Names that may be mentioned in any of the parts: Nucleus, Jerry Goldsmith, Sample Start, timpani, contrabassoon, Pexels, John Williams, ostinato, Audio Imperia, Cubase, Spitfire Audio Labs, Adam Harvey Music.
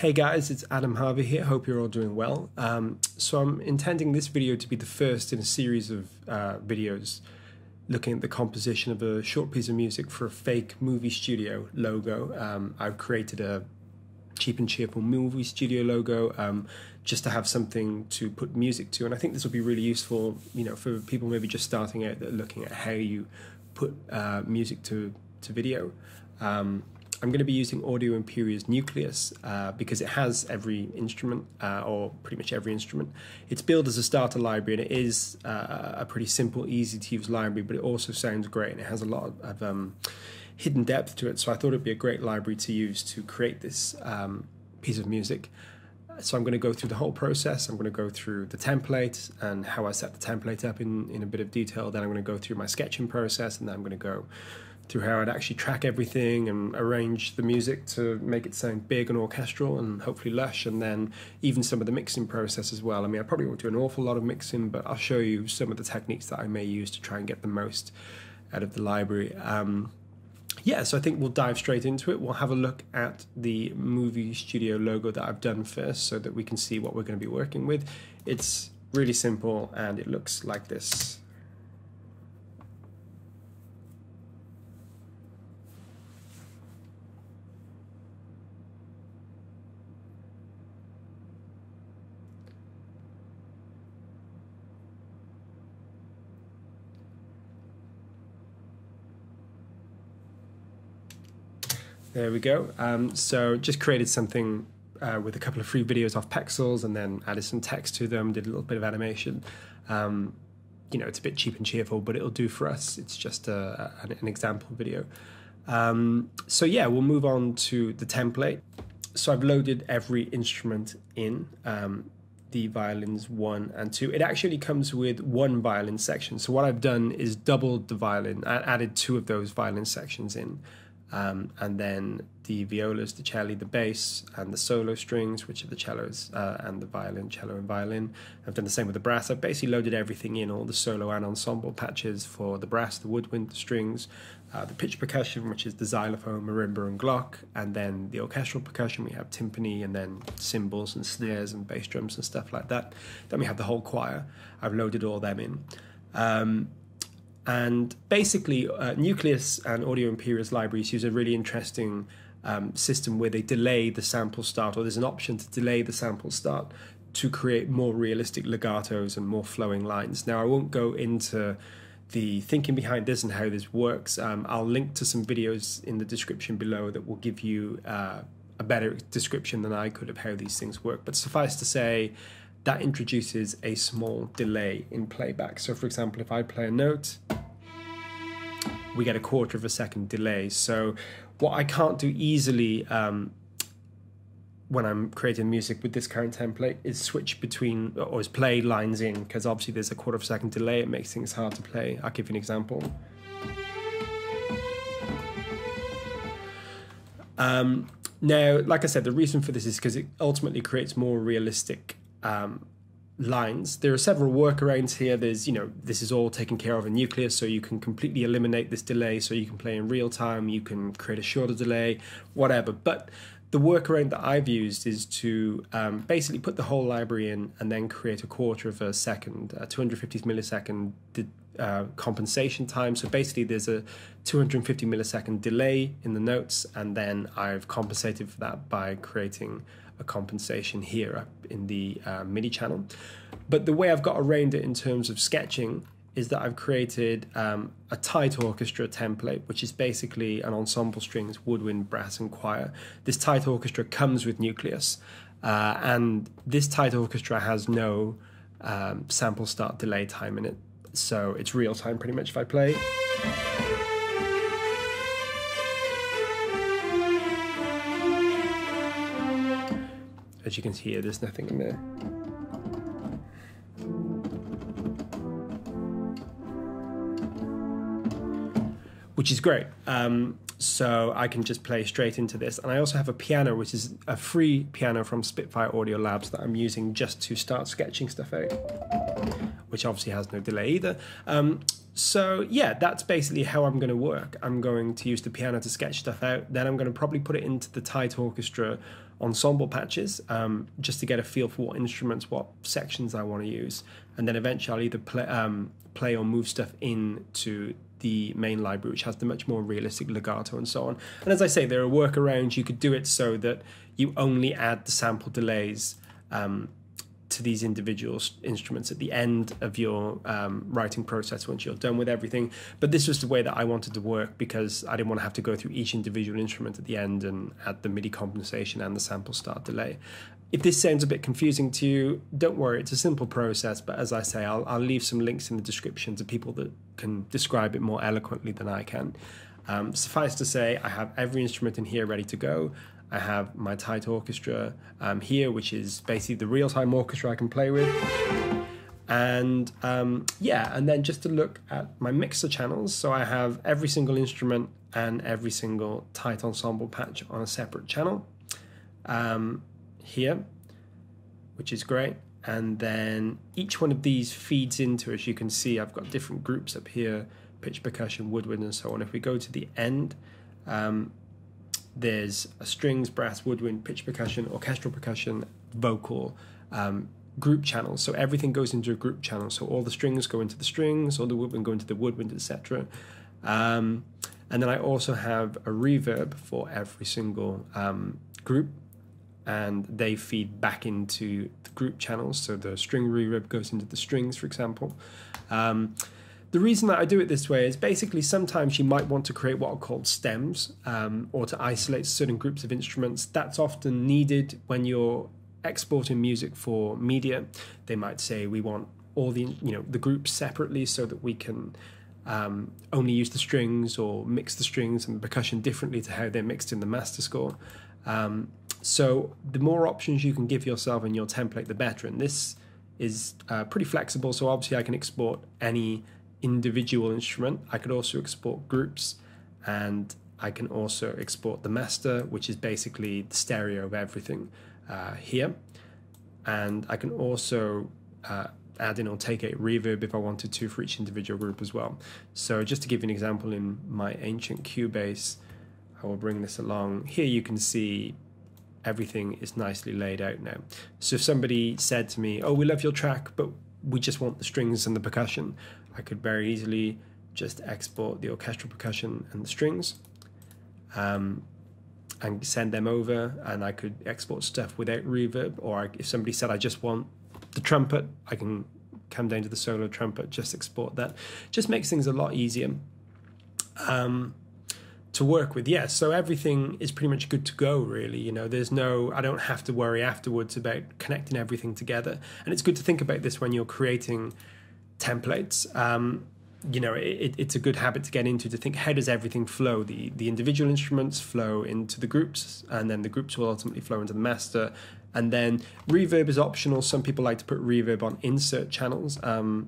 Hey guys, it's Adam Harvey here. Hope you're all doing well. So I'm intending this video to be the first in a series of videos looking at the composition of a short piece of music for a fake movie studio logo. I've created a cheap and cheerful movie studio logo just to have something to put music to, and I think this will be really useful, you know, for people maybe just starting out that are looking at how you put music to video. I'm going to be using Audio Imperia's Nucleus because it has every instrument, or pretty much every instrument. It's billed as a starter library, and it is a pretty simple, easy to use library, but it also sounds great, and it has a lot of hidden depth to it, so I thought it'd be a great library to use to create this piece of music. So I'm going to go through the whole process. I'm going to go through the template and how I set the template up in a bit of detail. Then I'm going to go through my sketching process, and then I'm going to go through how I'd actually track everything and arrange the music to make it sound big and orchestral and hopefully lush, and then even some of the mixing process as well. I mean, I probably won't do an awful lot of mixing, but I'll show you some of the techniques that I may use to try and get the most out of the library. Yeah, so I think we'll dive straight into it. We'll have a look at the movie studio logo that I've done first so that we can see what we're going to be working with. It's really simple and it looks like this. There we go. So just created something with a couple of free videos off Pexels, and then added some text to them, did a little bit of animation. You know, it's a bit cheap and cheerful, but it'll do for us. It's just an example video. So yeah, we'll move on to the template. So I've loaded every instrument in. The violins 1 and 2. It actually comes with one violin section. So what I've done is doubled the violin. I added 2 of those violin sections in. And then the violas, the cello, the bass, and the solo strings, which are the cellos and the violin, cello and violin. I've done the same with the brass. I've basically loaded everything in, all the solo and ensemble patches for the brass, the woodwind, the strings, the pitch percussion, which is the xylophone, marimba, and Glock, and then the orchestral percussion. We have timpani, and then cymbals and snares and bass drums and stuff like that. Then we have the whole choir. I've loaded all them in. And basically, Nucleus and Audio Imperia's libraries use a really interesting system where they delay the sample start, or there's an option to delay the sample start to create more realistic legatos and more flowing lines. Now, I won't go into the thinking behind this and how this works. I'll link to some videos in the description below that will give you a better description than I could of how these things work. But suffice to say, that introduces a small delay in playback. So for example, if I play a note, we get a quarter of a second delay. So what I can't do easily when I'm creating music with this current template is switch between, or is play lines in, because obviously there's a quarter of a second delay. It makes things hard to play. I'll give you an example. Now, like I said, the reason for this is because it ultimately creates more realistic lines. There are several workarounds here. There's, you know, this is all taken care of in Nucleus, so you can completely eliminate this delay, so you can play in real time, you can create a shorter delay, whatever. But the workaround that I've used is to basically put the whole library in and then create a quarter of a second, 250 millisecond compensation time. So basically there's a 250 millisecond delay in the notes, and then I've compensated for that by creating a compensation here up in the MIDI channel. But the way I've got around it in terms of sketching is that I've created a tight orchestra template, which is basically an ensemble strings, woodwind, brass, and choir. This tight orchestra comes with Nucleus, and this tight orchestra has no sample start delay time in it. So it's real time pretty much if I play. As you can hear, there's nothing in there. Which is great. So I can just play straight into this. And I also have a piano, which is a free piano from Spitfire Audio Labs that I'm using just to start sketching stuff out, which obviously has no delay either. So yeah, that's basically how I'm going to work. I'm going to use the piano to sketch stuff out. Then I'm going to probably put it into the tight orchestra ensemble patches just to get a feel for what instruments, what sections I want to use. And then eventually I'll either play or move stuff into the main library, which has the much more realistic legato and so on. And as I say, there are workarounds. You could do it so that you only add the sample delays to these individual instruments at the end of your writing process once you're done with everything. But this was the way that I wanted to work because I didn't want to have to go through each individual instrument at the end and add the MIDI compensation and the sample start delay. If this sounds a bit confusing to you, don't worry, it's a simple process, but as I say, I'll leave some links in the description to people that can describe it more eloquently than I can. Suffice to say, I have every instrument in here ready to go. I have my tight orchestra here, which is basically the real-time orchestra I can play with. And yeah, and then just to look at my mixer channels, so I have every single instrument and every single tight ensemble patch on a separate channel here, which is great. And then each one of these feeds into, as you can see, I've got different groups up here, pitch, percussion, woodwind, and so on. If we go to the end, there's a strings, brass, woodwind, pitch percussion, orchestral percussion, vocal, group channels. So everything goes into a group channel. So all the strings go into the strings, all the woodwind go into the woodwind, etc. And then I also have a reverb for every single group, and they feed back into the group channels. So the string reverb goes into the strings, for example. The reason that I do it this way is basically sometimes you might want to create what are called stems or to isolate certain groups of instruments. That's often needed when you're exporting music for media. They might say we want all the, you know, the groups separately so that we can only use the strings or mix the strings and the percussion differently to how they're mixed in the master score. So the more options you can give yourself in your template, the better. And this is pretty flexible. So obviously I can export any individual instrument. I could also export groups, and I can also export the master, which is basically the stereo of everything here. And I can also add in or take a reverb if I wanted to for each individual group as well. So just to give you an example, in my ancient Cubase, I will bring this along. Here you can see everything is nicely laid out now. So if somebody said to me, oh, we love your track, but we just want the strings and the percussion, I could very easily just export the orchestral percussion and the strings and send them over, and I could export stuff without reverb. Or if somebody said, I just want the trumpet, I can come down to the solo trumpet, just export that. Just makes things a lot easier to work with. Yes, yeah, so everything is pretty much good to go, really. You know, there's no, I don't have to worry afterwards about connecting everything together. And it's good to think about this when you're creating templates. You know, it's a good habit to get into, to think, how does everything flow? The individual instruments flow into the groups, and then the groups will ultimately flow into the master. And then reverb is optional. Some people like to put reverb on insert channels.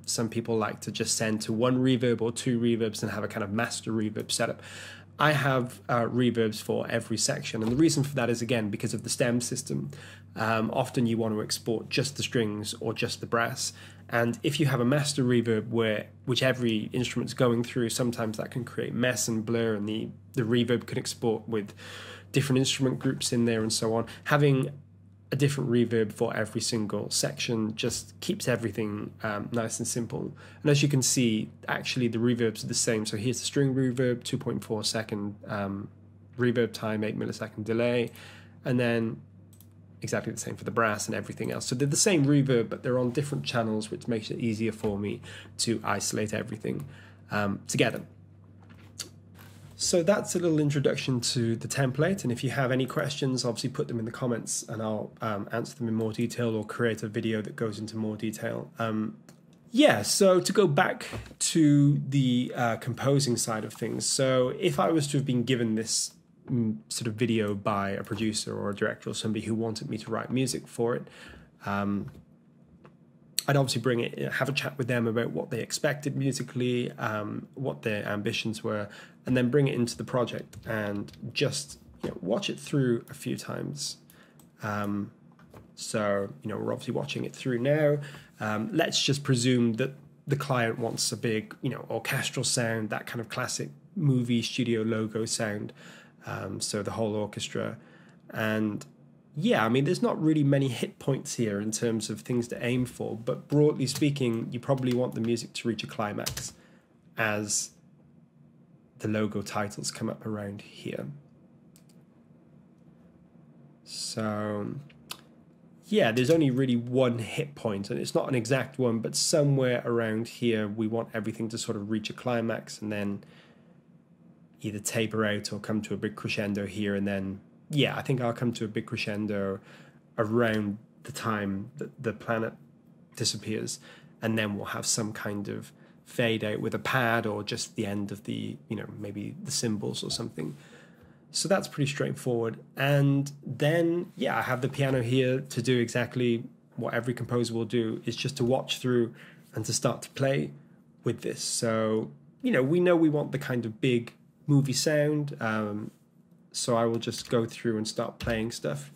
Some people like to just send to one reverb or two reverbs and have a kind of master reverb setup. I have reverbs for every section, and the reason for that is, again, because of the stem system. Often you want to export just the strings or just the brass, and if you have a master reverb which every instrument's going through, sometimes that can create mess and blur, and the reverb can export with different instrument groups in there and so on. Having a different reverb for every single section just keeps everything nice and simple. And as you can see, actually the reverbs are the same. So here's the string reverb, 2.4 second reverb time, 8 millisecond delay, and then exactly the same for the brass and everything else. So they're the same reverb, but they're on different channels, which makes it easier for me to isolate everything together. So that's a little introduction to the template, and if you have any questions, obviously put them in the comments and I'll answer them in more detail or create a video that goes into more detail. Yeah, so to go back to the composing side of things, so if I was to have been given this sort of video by a producer or a director or somebody who wanted me to write music for it, I'd obviously have a chat with them about what they expected musically, what their ambitions were, and then bring it into the project and just, you know, watch it through a few times. So, you know, we're obviously watching it through now. Let's just presume that the client wants a big, orchestral sound, that kind of classic movie studio logo sound. So the whole orchestra. And yeah, I mean, there's not really many hit points here in terms of things to aim for, but broadly speaking, you probably want the music to reach a climax as the logo titles come up around here. So yeah, there's only really one hit point, and it's not an exact one, but somewhere around here, we want everything to sort of reach a climax and then either taper out or come to a big crescendo here. And then, yeah, I think I'll come to a big crescendo around the time that the planet disappears. And then we'll have some kind of fade out with a pad or just the end of the, maybe the cymbals or something. So that's pretty straightforward. And then, yeah, I have the piano here to do exactly what every composer will do, is just to watch through and to start to play with this. So, we know we want the kind of big movie sound. So I will just go through and start playing stuff.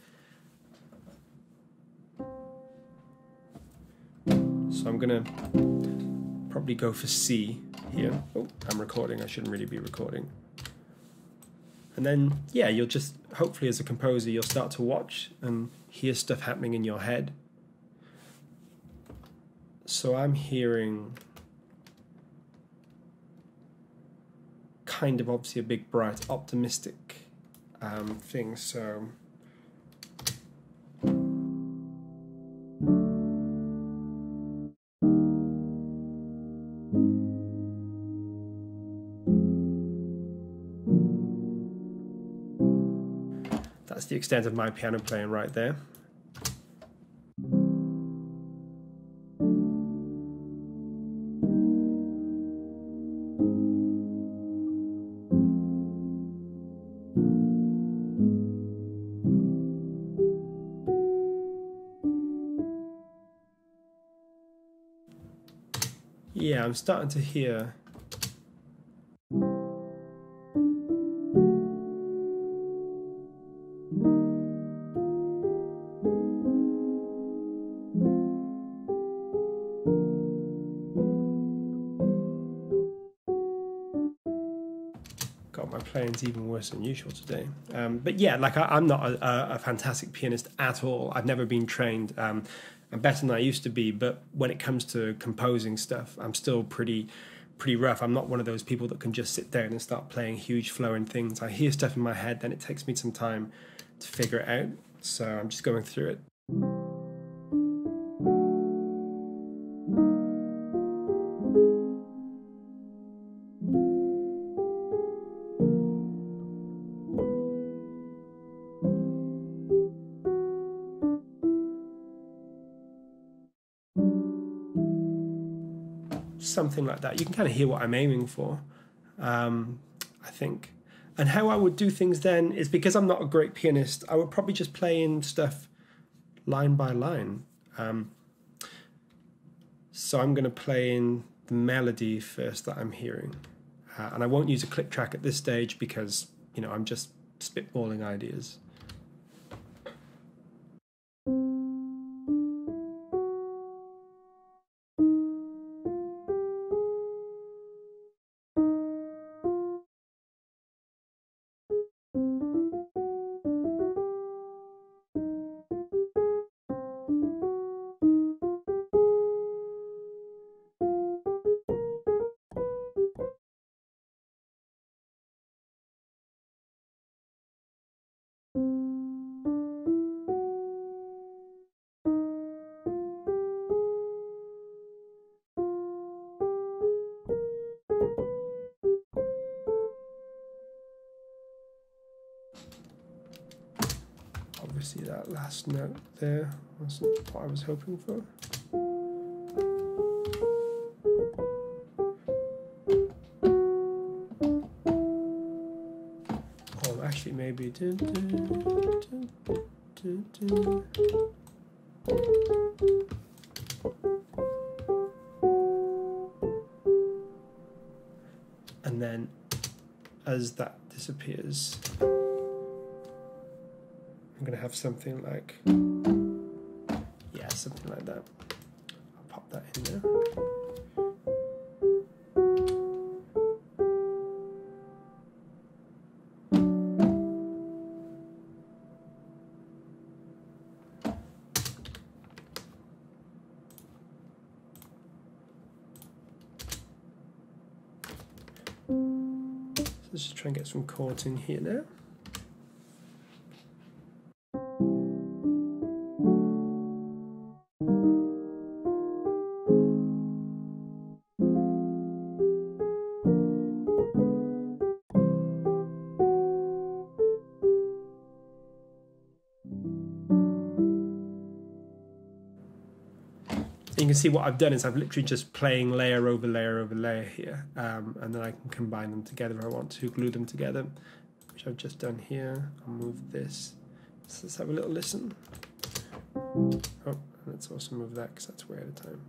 So I'm gonna probably go for C here. Oh, I'm recording, I shouldn't really be recording. And then, yeah, you'll just, hopefully as a composer, you'll start to watch and hear stuff happening in your head. So I'm hearing kind of obviously a big, bright, optimistic thing, so... That's the extent of my piano playing right there. Yeah, I'm starting to hear even worse than usual today, but yeah, like I'm not a fantastic pianist at all. I've never been trained. I'm better than I used to be, but when it comes to composing stuff, I'm still pretty rough. I'm not one of those people that can just sit down and start playing huge flowing things. I hear stuff in my head, then it takes me some time to figure it out, so I'm just going through it. Something like that. You can kind of hear what I'm aiming for, I think. And how I would do things then is, because I'm not a great pianist, I would probably just play in stuff line by line. So I'm going to play in the melody first that I'm hearing. And I won't use a click track at this stage because, I'm just spitballing ideas. See that last note there wasn't what I was hoping for. Or actually maybe do, do, do, do, do, do. And then as that disappears, I'm going to have something like, yeah, something like that. I'll pop that in there. let's just try and get some chords in here now. You can see what I've done is I've literally just playing layer over layer over layer here, and then I can combine them together if I want to, glue them together, which I've just done here. I'll move this. So let's have a little listen. Oh, and let's also move that because that's way out of time.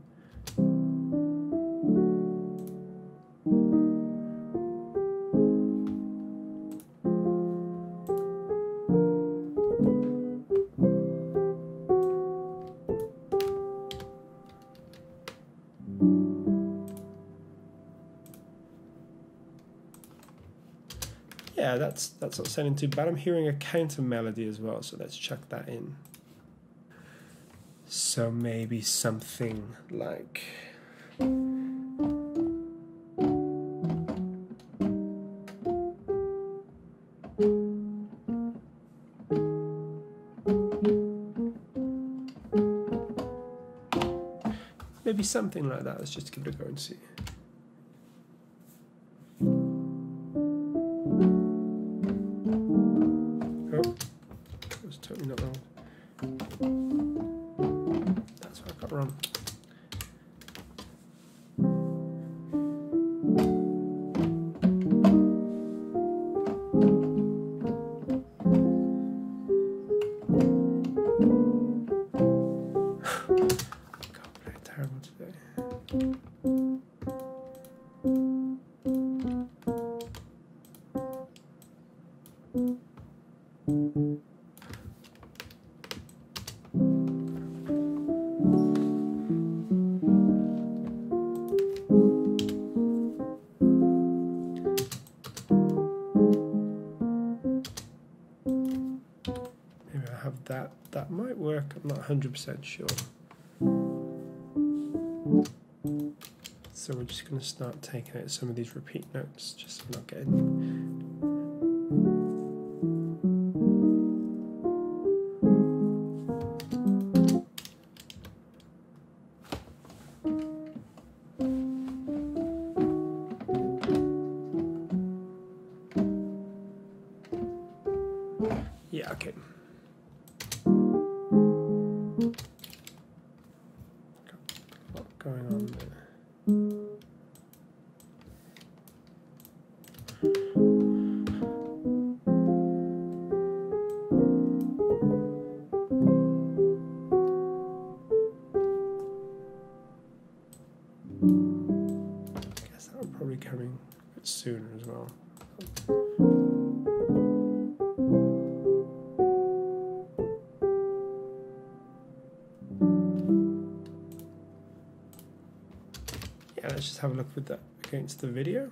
Yeah, that's not sounding too bad. I'm hearing a counter melody as well, so let's chuck that in. So maybe something like... maybe something like that. Let's just give it a go and see. That might work, I'm not 100% sure. So we're just going to start taking out some of these repeat notes, just so we're not getting... yeah, okay. Coming a bit sooner as well. Yeah, let's just have a look with that against the video.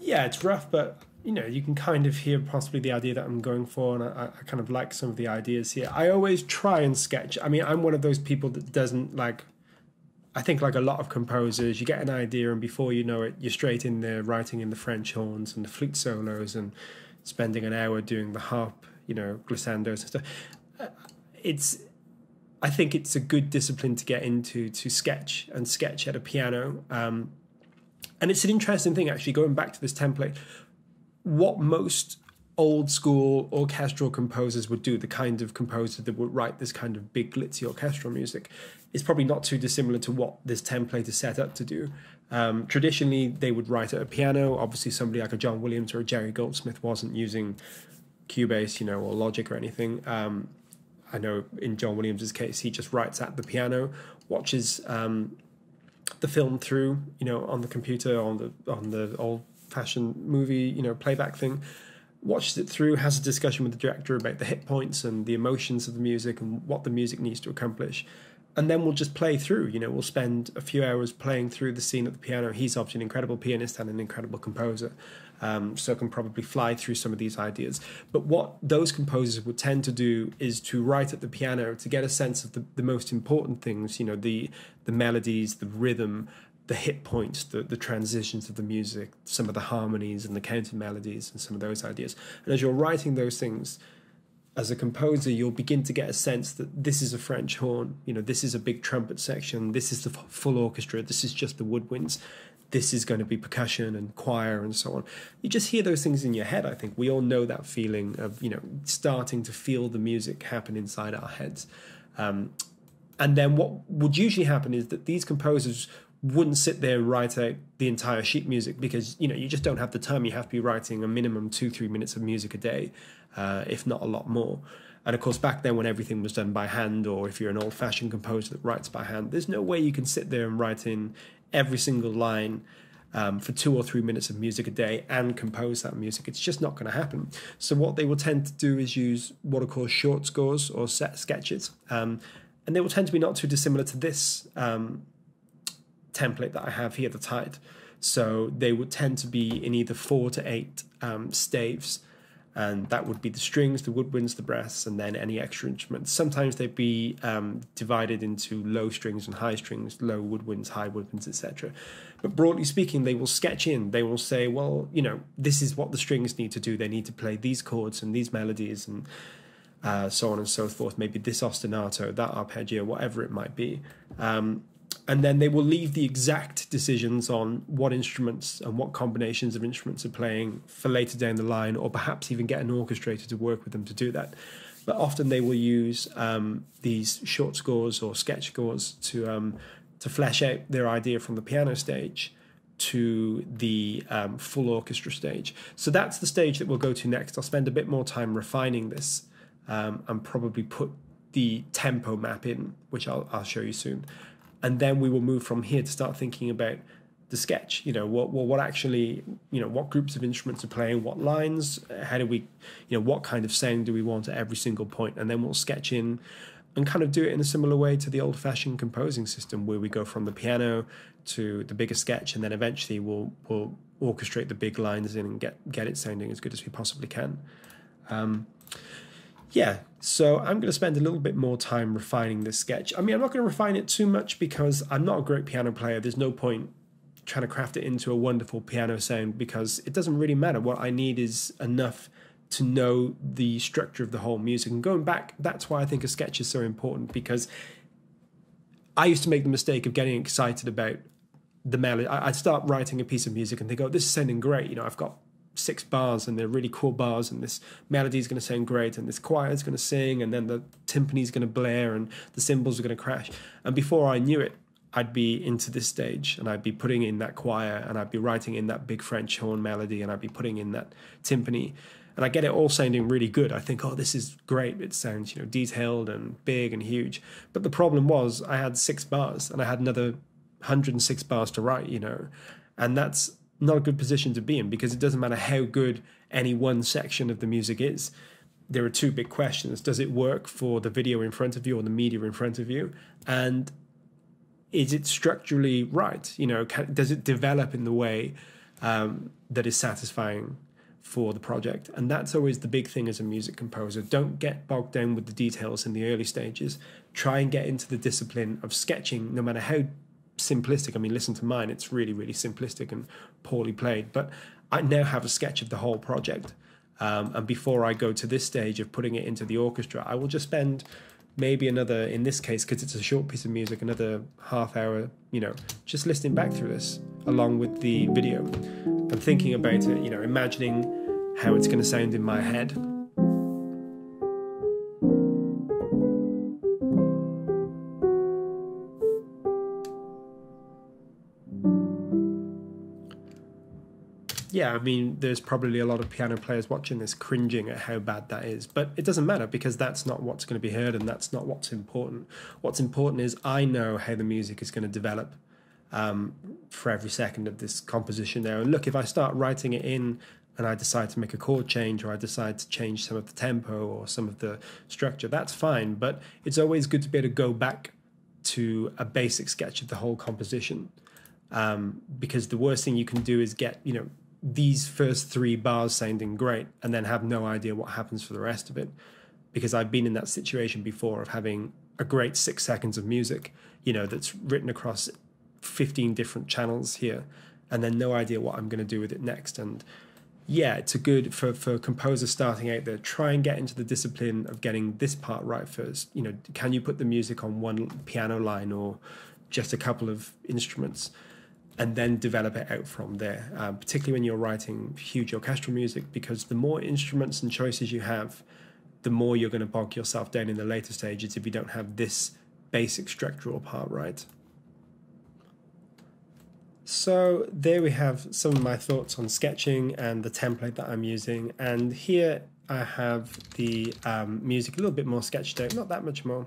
Yeah, it's rough, but you know, you can kind of hear possibly the idea that I'm going for, and I kind of like some of the ideas here. I always try and sketch. I mean, I'm one of those people that doesn't like, I think like a lot of composers, you get an idea and before you know it, you're straight in there writing in the French horns and the flute solos and spending an hour doing the harp, you know, glissandos and stuff. I think it's a good discipline to get into, to sketch and sketch at a piano. And it's an interesting thing, actually, going back to this template, what most old school orchestral composers would do, the kind of composer that would write this kind of big glitzy orchestral music, is probably not too dissimilar to what this template is set up to do. Traditionally, they would write at a piano. Obviously, somebody like a John Williams or a Jerry Goldsmith wasn't using Cubase, you know, or Logic or anything. I know in John Williams's case, he just writes at the piano, watches... the film through, you know, on the computer, on the old-fashioned movie, you know, playback thing, watches it through, has a discussion with the director about the hit points and the emotions of the music and what the music needs to accomplish, and then we'll just play through. You know, we'll spend a few hours playing through the scene at the piano. He's obviously an incredible pianist and an incredible composer, so can probably fly through some of these ideas. But what those composers would tend to do is to write at the piano to get a sense of the most important things, you know, the melodies, the rhythm, the hit points, the transitions of the music, some of the harmonies and the counter melodies and some of those ideas. And as you're writing those things, as a composer, you'll begin to get a sense that this is a French horn, you know, this is a big trumpet section, this is the full orchestra, this is just the woodwinds, this is going to be percussion and choir and so on. You just hear those things in your head, I think. We all know that feeling of, you know, starting to feel the music happen inside our heads. And then what would usually happen is that these composers wouldn't sit there and write out the entire sheet music because, you know, you just don't have the time. You have to be writing a minimum 2-3 minutes of music a day, if not a lot more. And of course, back then when everything was done by hand, or if you're an old-fashioned composer that writes by hand, there's no way you can sit there and write in every single line for 2 or 3 minutes of music a day and compose that music. It's just not going to happen. So what they will tend to do is use what are called short scores or set sketches. And they will tend to be not too dissimilar to this template that I have here, the tide. So they would tend to be in either 4 to 8 staves, and that would be the strings, the woodwinds, the brass, and then any extra instruments. Sometimes they'd be divided into low strings and high strings, low woodwinds, high woodwinds, etc. But broadly speaking, they will sketch in. They will say, well, you know, this is what the strings need to do. They need to play these chords and these melodies and so on and so forth. Maybe this ostinato, that arpeggio, whatever it might be. And then they will leave the exact decisions on what instruments and what combinations of instruments are playing for later down the line, or perhaps even get an orchestrator to work with them to do that. But often they will use these short scores or sketch scores to flesh out their idea from the piano stage to the full orchestra stage. So that's the stage that we'll go to next. I'll spend a bit more time refining this and probably put the tempo map in, which I'll show you soon. And then we will move from here to start thinking about the sketch. You know, what actually, you know, what groups of instruments are playing, what lines, how do we, you know, what kind of sound do we want at every single point? And then we'll sketch in and kind of do it in a similar way to the old-fashioned composing system, where we go from the piano to the bigger sketch, and then eventually we'll orchestrate the big lines in and get it sounding as good as we possibly can. Yeah, so I'm going to spend a little bit more time refining this sketch. I mean, I'm not going to refine it too much because I'm not a great piano player. There's no point trying to craft it into a wonderful piano sound because it doesn't really matter. What I need is enough to know the structure of the whole music. And going back, that's why I think a sketch is so important, because I used to make the mistake of getting excited about the melody. I'd start writing a piece of music and they go, this is sounding great. You know, I've got 6 bars and they're really cool bars, and this melody is going to sound great, and this choir is going to sing, and then the timpani is going to blare, and the cymbals are going to crash. And before I knew it, I'd be into this stage, and I'd be putting in that choir, and I'd be writing in that big French horn melody, and I'd be putting in that timpani, and I get it all sounding really good. I think, oh, this is great. It sounds, you know, detailed and big and huge. But the problem was I had 6 bars, and I had another 106 bars to write, you know, and that's not a good position to be in, because it doesn't matter how good any one section of the music is. There are 2 big questions. Does it work for the video in front of you or the media in front of you? And is it structurally right? You know, does it develop in the way that is satisfying for the project? And that's always the big thing as a music composer. Don't get bogged down with the details in the early stages. Try and get into the discipline of sketching, no matter how simplistic. I mean, listen to mine, it's really, really simplistic and poorly played, but I now have a sketch of the whole project. And before I go to this stage of putting it into the orchestra, I will just spend maybe another, in this case, because it's a short piece of music, another half hour, you know, just listening back through this along with the video and thinking about it, you know, imagining how it's going to sound in my head. Yeah, I mean, there's probably a lot of piano players watching this cringing at how bad that is, but it doesn't matter, because that's not what's going to be heard, and that's not what's important. What's important is I know how the music is going to develop for every second of this composition there. And look, if I start writing it in and I decide to make a chord change, or I decide to change some of the tempo or some of the structure, that's fine, but it's always good to be able to go back to a basic sketch of the whole composition, because the worst thing you can do is get, you know, these first three bars sounding great and then have no idea what happens for the rest of it. Because I've been in that situation before of having a great 6 seconds of music, you know, that's written across 15 different channels here, and then no idea what I'm going to do with it next. And yeah, it's a good for composers starting out there, try and get into the discipline of getting this part right first. You know, can you put the music on one piano line or just a couple of instruments, and then develop it out from there, particularly when you're writing huge orchestral music, because the more instruments and choices you have, the more you're going to bog yourself down in the later stages if you don't have this basic structural part right. So there we have some of my thoughts on sketching and the template that I'm using. And here I have the music a little bit more sketched out, not that much more.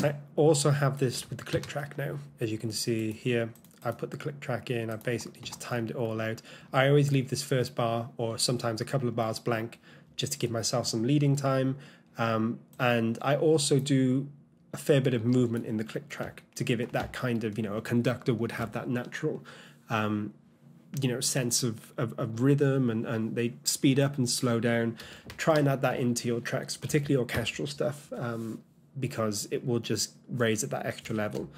I also have this with the click track now, as you can see here. I put the click track in, I basically just timed it all out. I always leave this first bar or sometimes a couple of bars blank just to give myself some leading time. And I also do a fair bit of movement in the click track to give it that kind of, you know, a conductor would have that natural, you know, sense of rhythm, and they speed up and slow down. Try and add that into your tracks, particularly orchestral stuff, because it will just raise it that extra level.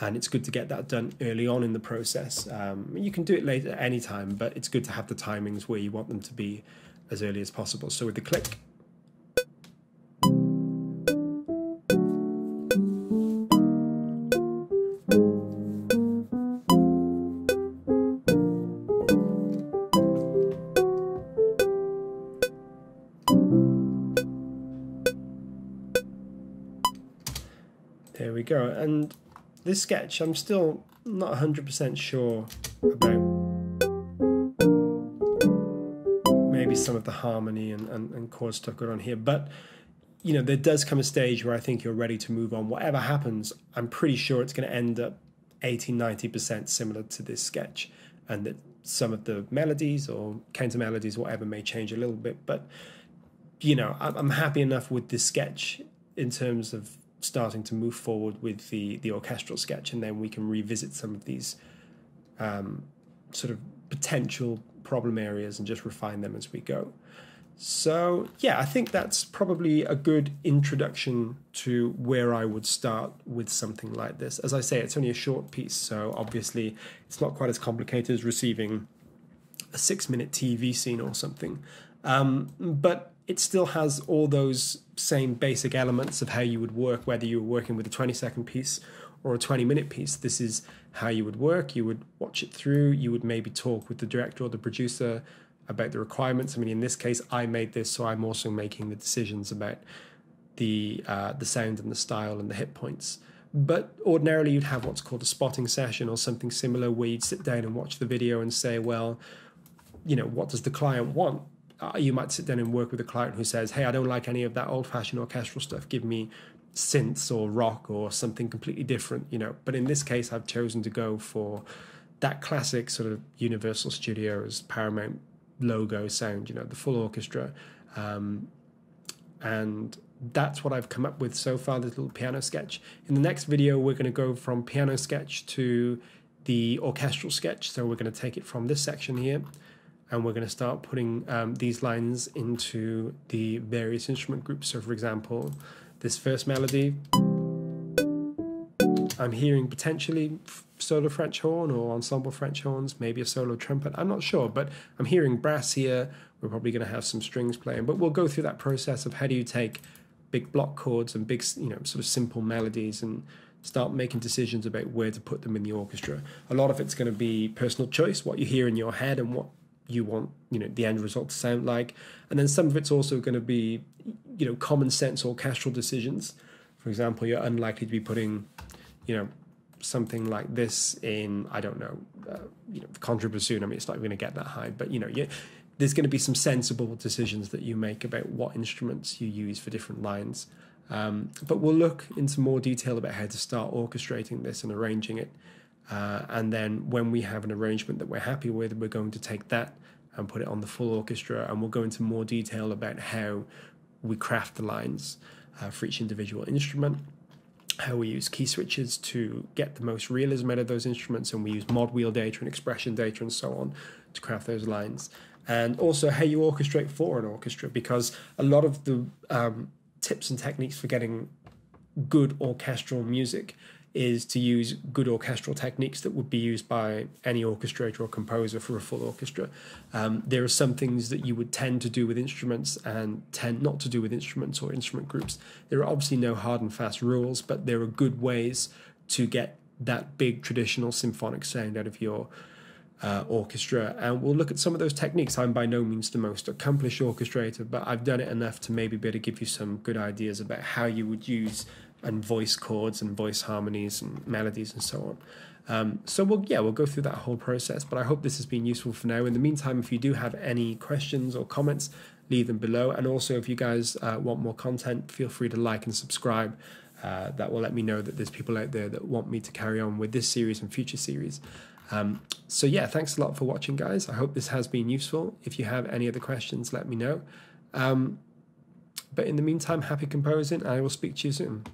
And it's good to get that done early on in the process. You can do it later at any time, but it's good to have the timings where you want them to be as early as possible. So with the click. There we go. And this sketch, I'm still not 100% sure about maybe some of the harmony and chord stuff going on here, but you know, there does come a stage where I think you're ready to move on. Whatever happens, I'm pretty sure it's going to end up 80–90% similar to this sketch, and that some of the melodies or counter melodies, whatever, may change a little bit. But you know, I'm happy enough with this sketch in terms of starting to move forward with the orchestral sketch, and then we can revisit some of these sort of potential problem areas and just refine them as we go. So yeah, I think that's probably a good introduction to where I would start with something like this. As I say, it's only a short piece, so obviously it's not quite as complicated as receiving a 6-minute TV scene or something, but it still has all those same basic elements of how you would work, whether you were working with a 20-second piece or a 20-minute piece. This is how you would work. You would watch it through. You would maybe talk with the director or the producer about the requirements. I mean, in this case, I made this, so I'm also making the decisions about the sound and the style and the hit points. But ordinarily, you'd have what's called a spotting session or something similar, where you'd sit down and watch the video and say, well, you know, what does the client want? You might sit down and work with a client who says, hey, I don't like any of that old-fashioned orchestral stuff. Give me synths or rock or something completely different, you know. But in this case, I've chosen to go for that classic sort of Universal Studios, Paramount logo sound, you know, the full orchestra. And that's what I've come up with so far, this little piano sketch. In the next video, we're going to go from piano sketch to the orchestral sketch. So we're going to take it from this section here, and we're going to start putting these lines into the various instrument groups. So for example, this first melody, I'm hearing potentially solo French horn or ensemble French horns, maybe a solo trumpet, I'm not sure, but I'm hearing brass here. We're probably going to have some strings playing, but we'll go through that process of how do you take big block chords and big, you know, sort of simple melodies and start making decisions about where to put them in the orchestra. A lot of it's going to be personal choice, what you hear in your head and what you want, you know, the end result to sound like. And then some of it's also going to be, you know, common sense orchestral decisions. For example, you're unlikely to be putting, you know, something like this in, I don't know, you know, contrabassoon. I mean, it's not even going to get that high, but you know, there's going to be some sensible decisions that you make about what instruments you use for different lines. But we'll look into more detail about how to start orchestrating this and arranging it And then when we have an arrangement that we're happy with, we're going to take that and put it on the full orchestra, and we'll go into more detail about how we craft the lines for each individual instrument, how we use key switches to get the most realism out of those instruments, and we use mod wheel data and expression data and so on to craft those lines, and also how you orchestrate for an orchestra, because a lot of the tips and techniques for getting good orchestral music is to use good orchestral techniques that would be used by any orchestrator or composer for a full orchestra. There are some things that you would tend to do with instruments and tend not to do with instruments or instrument groups. There are obviously no hard and fast rules, but there are good ways to get that big traditional symphonic sound out of your orchestra, and we'll look at some of those techniques. I'm by no means the most accomplished orchestrator, but I've done it enough to maybe be able to give you some good ideas about how you would use and voice chords and voice harmonies and melodies and so on. So we'll go through that whole process, but I hope this has been useful for now. In the meantime, if you do have any questions or comments, leave them below, and also if you guys want more content, feel free to like and subscribe. That will let me know that there's people out there that want me to carry on with this series and future series. So yeah, thanks a lot for watching, guys. I hope this has been useful. If you have any other questions, let me know. But in the meantime, happy composing, and I will speak to you soon.